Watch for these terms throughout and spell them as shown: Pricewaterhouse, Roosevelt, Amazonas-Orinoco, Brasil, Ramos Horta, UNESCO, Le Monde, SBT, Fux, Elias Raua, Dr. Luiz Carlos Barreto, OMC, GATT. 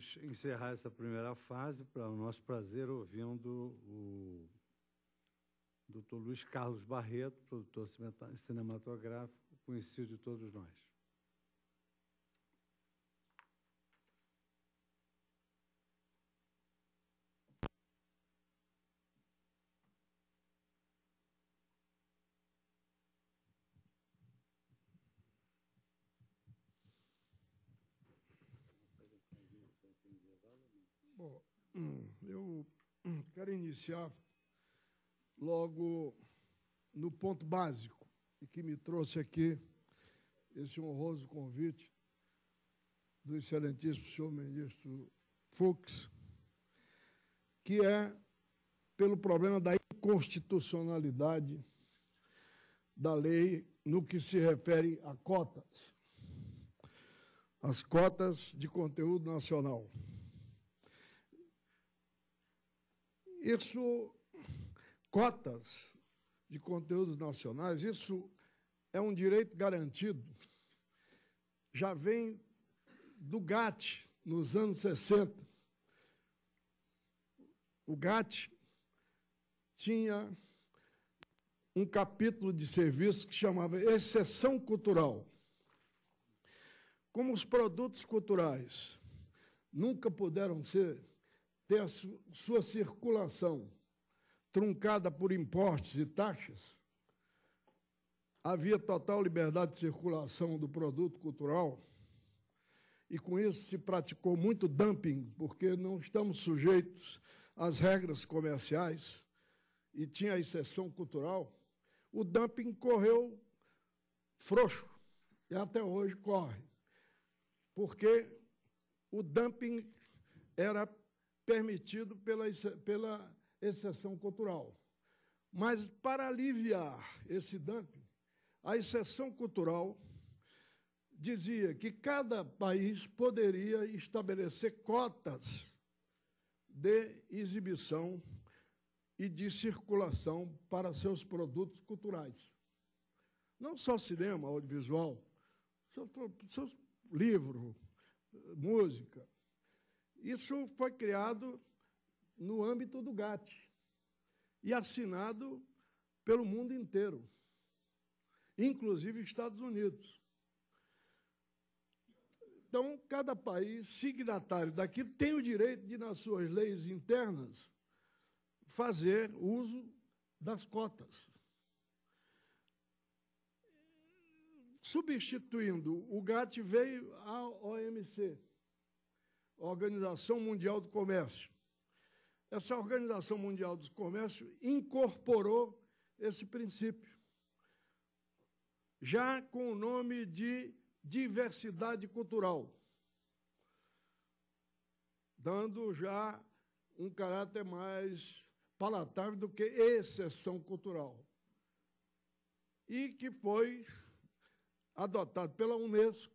vamos encerrar essa primeira fase, para o nosso prazer, ouvindo o Dr. Luiz Carlos Barreto, produtor cinematográfico, conhecido de todos nós. Bom, eu quero iniciar logo no ponto básico e que me trouxe aqui esse honroso convite do excelentíssimo senhor ministro Fux, que é pelo problema da inconstitucionalidade da lei no que se refere a cotas, as cotas de conteúdo nacional. Isso, cotas de conteúdos nacionais, isso é um direito garantido. Já vem do GATT, nos anos 60. O GATT tinha um capítulo de serviço que chamava exceção cultural. Como os produtos culturais nunca puderam ter a sua circulação truncada por impostos e taxas, havia total liberdade de circulação do produto cultural e, com isso, se praticou muito dumping, porque não estamos sujeitos às regras comerciais e tinha a exceção cultural. O dumping correu frouxo e até hoje corre, porque o dumping era permitido pela exceção cultural. Mas, para aliviar esse dumping, a exceção cultural dizia que cada país poderia estabelecer cotas de exibição e de circulação para seus produtos culturais. Não só cinema, audiovisual, seus livros, música. Isso foi criado no âmbito do GATT e assinado pelo mundo inteiro, inclusive Estados Unidos. Então, cada país signatário daquilo tem o direito de, nas suas leis internas, fazer uso das cotas. Substituindo o GATT, veio a OMC, Organização Mundial do Comércio. Essa Organização Mundial do Comércio incorporou esse princípio, já com o nome de diversidade cultural, dando já um caráter mais palatável do que exceção cultural, e que foi adotado pela UNESCO,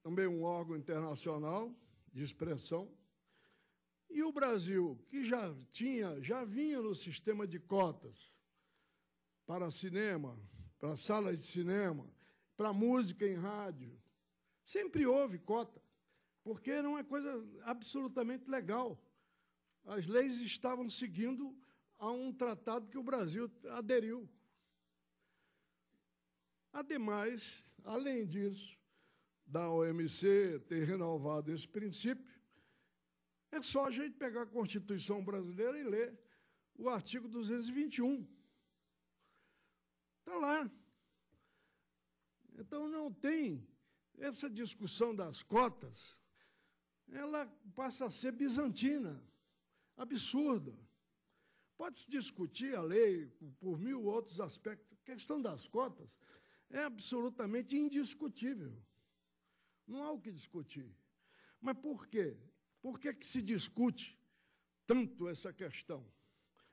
também um órgão internacional de expressão, e o Brasil, que já vinha no sistema de cotas para cinema, para salas de cinema, para música em rádio, sempre houve cota, porque era uma coisa absolutamente legal. As leis estavam seguindo a um tratado que o Brasil aderiu. Ademais, além disso, da OMC ter renovado esse princípio, é só a gente pegar a Constituição brasileira e ler o artigo 221. Está lá. Então, não tem essa discussão das cotas, ela passa a ser bizantina, absurda. Pode-se discutir a lei por mil outros aspectos. A questão das cotas é absolutamente indiscutível. Não há o que discutir. Mas por quê? Por que que se discute tanto essa questão?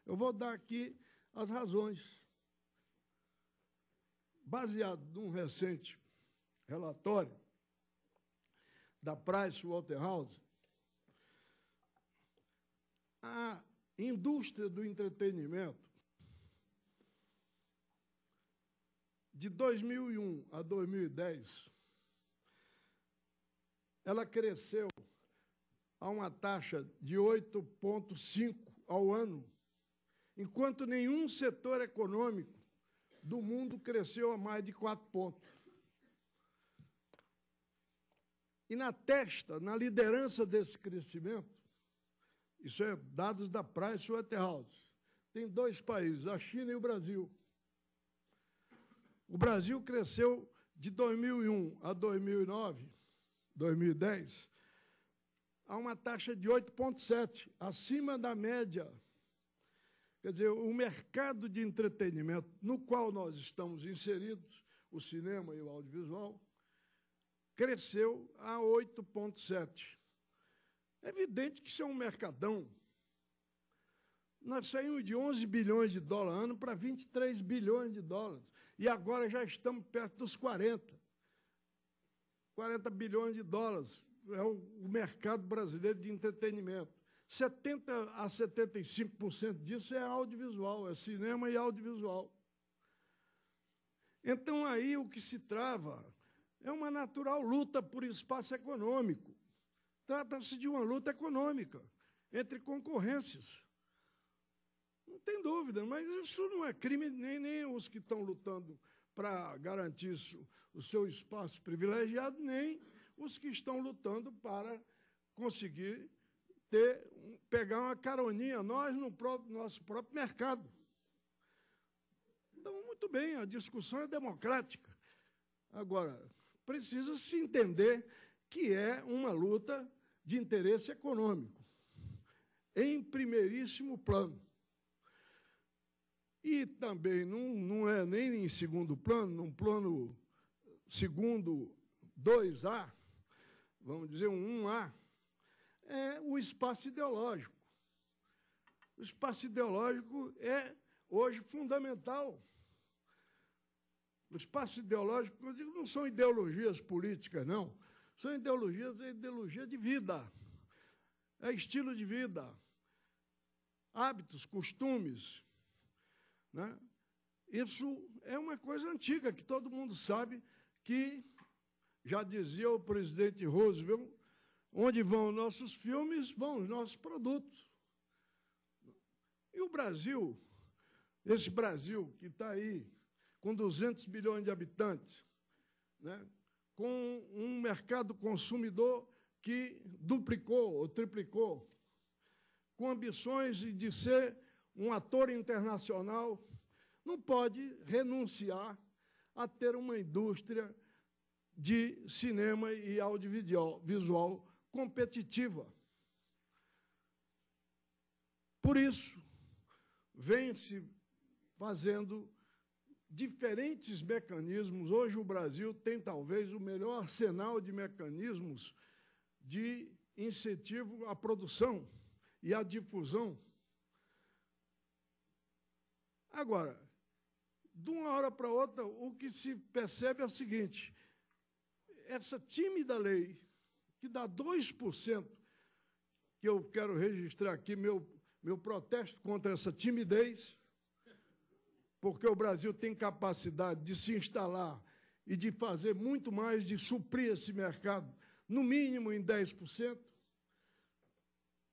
Eu vou dar aqui as razões. Baseado num recente relatório da Pricewaterhouse, a indústria do entretenimento, de 2001 a 2010, ela cresceu a uma taxa de 8,5% ao ano, enquanto nenhum setor econômico do mundo cresceu a mais de 4 pontos. E na testa, na liderança desse crescimento, isso é dados da Pricewaterhouse, tem 2 países, a China e o Brasil. O Brasil cresceu de 2001 a 2009, 2010, a uma taxa de 8,7, acima da média. Quer dizer, o mercado de entretenimento no qual nós estamos inseridos, o cinema e o audiovisual, cresceu a 8,7. É evidente que isso é um mercadão. Nós saímos de 11 bilhões de dólares ano para 23 bilhões de dólares. E agora já estamos perto dos 40. 40 bilhões de dólares é o mercado brasileiro de entretenimento. 70% a 75% disso é audiovisual, é cinema e audiovisual. Então, aí o que se trava é uma natural luta por espaço econômico. Trata-se de uma luta econômica entre concorrências. Não tem dúvida, mas isso não é crime, nem os que estão lutando para garantir o seu espaço privilegiado, nem os que estão lutando para conseguir pegar uma caroninha, nós, no nosso próprio mercado. Então, muito bem, a discussão é democrática. Agora, precisa se entender que é uma luta de interesse econômico, em primeiríssimo plano. E também não é nem em segundo plano, num plano segundo 2A, vamos dizer um 1A, é o espaço ideológico. O espaço ideológico é, hoje, fundamental. O espaço ideológico, eu digo, não são ideologias políticas, não. São ideologias, é ideologia de vida, é estilo de vida, hábitos, costumes. Né? Isso é uma coisa antiga, que todo mundo sabe que, já dizia o presidente Roosevelt, onde vão os nossos filmes, vão os nossos produtos. E o Brasil, esse Brasil que está aí, com 200 milhões de habitantes, né? Com um mercado consumidor que duplicou ou triplicou, com ambições de ser um ator internacional, não pode renunciar a ter uma indústria de cinema e audiovisual competitiva. Por isso, vem-se fazendo diferentes mecanismos. Hoje o Brasil tem talvez o melhor arsenal de mecanismos de incentivo à produção e à difusão. Agora, de uma hora para outra, o que se percebe é o seguinte: essa tímida lei, que dá 2%, que eu quero registrar aqui meu protesto contra essa timidez, porque o Brasil tem capacidade de se instalar e de fazer muito mais, de suprir esse mercado, no mínimo em 10%,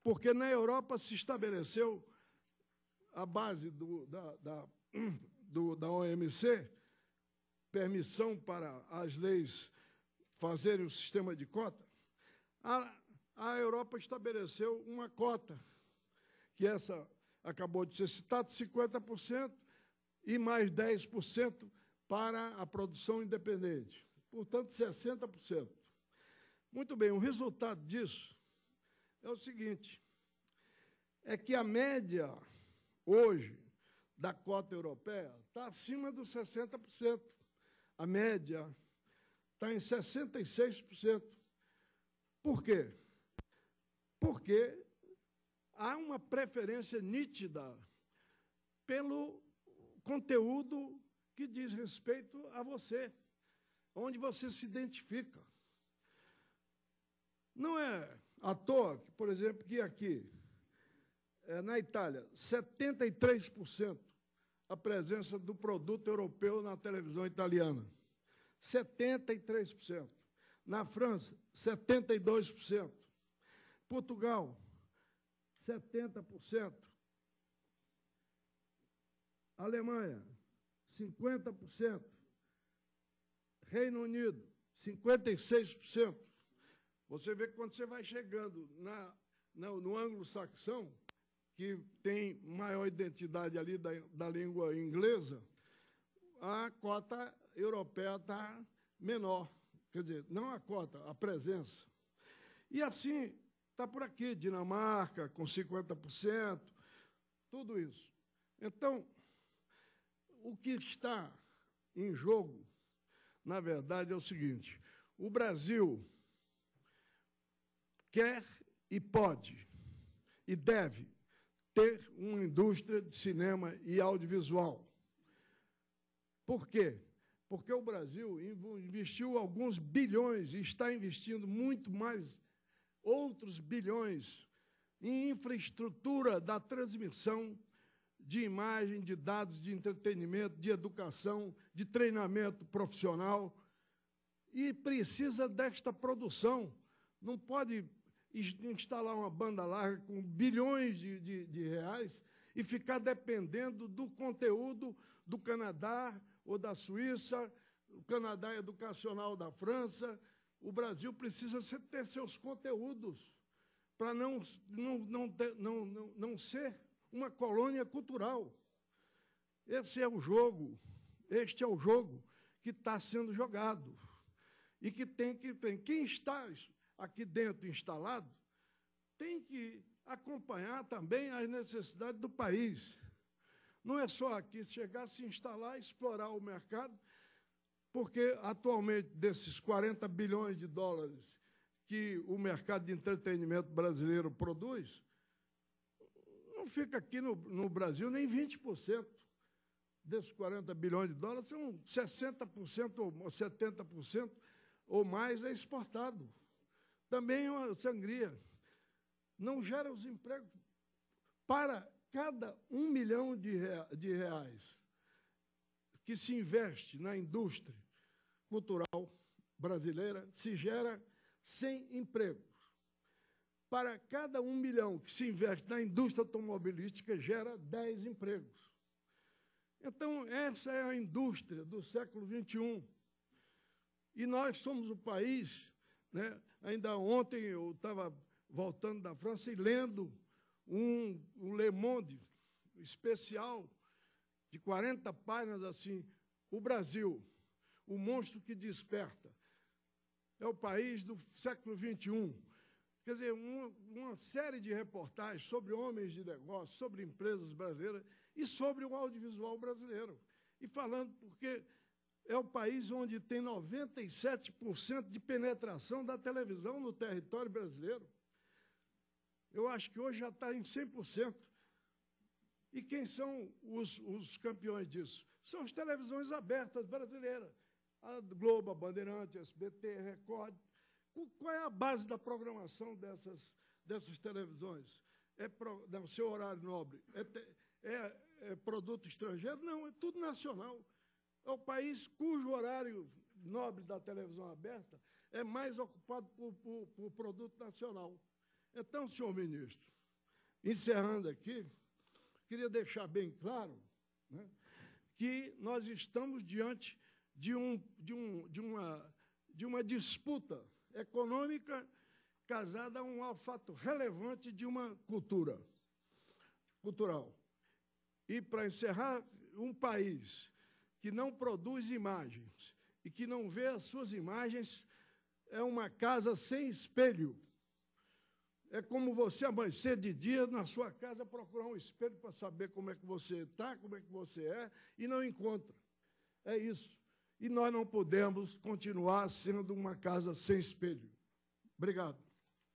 porque na Europa se estabeleceu a base da OMC, permissão para as leis fazerem o sistema de cota. A Europa estabeleceu uma cota, que essa acabou de ser citada, 50% e mais 10% para a produção independente. Portanto, 60%. Muito bem, o resultado disso é o seguinte, é que a média hoje da cota europeia está acima dos 60%. A média está em 66%. Por quê? Porque há uma preferência nítida pelo conteúdo que diz respeito a você, onde você se identifica. Não é à toa, por exemplo, que aqui, na Itália, 73% a presença do produto europeu na televisão italiana. 73%. Na França, 72%. Portugal, 70%. Alemanha, 50%. Reino Unido, 56%. Você vê que quando você vai chegando no anglo-saxão, que tem maior identidade ali da língua inglesa, a cota europeia está menor. Quer dizer, não a cota, a presença. E assim, está por aqui, Dinamarca, com 50%, tudo isso. Então, o que está em jogo, na verdade, é o seguinte: o Brasil quer e pode e deve ter uma indústria de cinema e audiovisual. Por quê? Porque o Brasil investiu alguns bilhões e está investindo muito mais, outros bilhões, em infraestrutura da transmissão de imagem, de dados, de entretenimento, de educação, de treinamento profissional. E precisa desta produção. Não pode instalar uma banda larga com bilhões de reais e ficar dependendo do conteúdo do Canadá, ou da Suíça, o Canadá educacional da França. O Brasil precisa ter seus conteúdos para não ser uma colônia cultural. Esse é o jogo, este é o jogo que está sendo jogado e que tem que ter. Quem está aqui dentro instalado tem que acompanhar também as necessidades do país. Não é só aqui chegar, se instalar, explorar o mercado, porque, atualmente, desses 40 bilhões de dólares que o mercado de entretenimento brasileiro produz, não fica aqui no Brasil nem 20%. Desses 40 bilhões de dólares, são 60% ou 70% ou mais é exportado. Também é uma sangria. Não gera os empregos para cada R$1 milhão de reais que se investe na indústria cultural brasileira, se gera 100 empregos. Para cada R$1 milhão que se investe na indústria automobilística, gera 10 empregos. Então, essa é a indústria do século XXI. E nós somos o país, né? Ainda ontem eu estava voltando da França e lendo um Le Monde especial de 40 páginas, assim, o Brasil, o monstro que desperta, é o país do século XXI. Quer dizer, uma série de reportagens sobre homens de negócio, sobre empresas brasileiras e sobre o audiovisual brasileiro. E falando porque é o país onde tem 97% de penetração da televisão no território brasileiro. Eu acho que hoje já está em 100%. E quem são os campeões disso? São as televisões abertas brasileiras. A Globo, a Bandeirante, a SBT, a Record. Qual é a base da programação dessas televisões? É o seu horário nobre? É produto estrangeiro? Não, é tudo nacional. É o país cujo horário nobre da televisão aberta é mais ocupado por produto nacional. Então, senhor ministro, encerrando aqui, queria deixar bem claro, né, que nós estamos diante de uma disputa econômica casada a um fato relevante de uma cultura cultural. E, para encerrar, um país que não produz imagens e que não vê as suas imagens é uma casa sem espelho. É como você amanhecer de dia na sua casa, procurar um espelho para saber como é que você está, como é que você é, e não encontra. É isso. E nós não podemos continuar sendo uma casa sem espelho. Obrigado.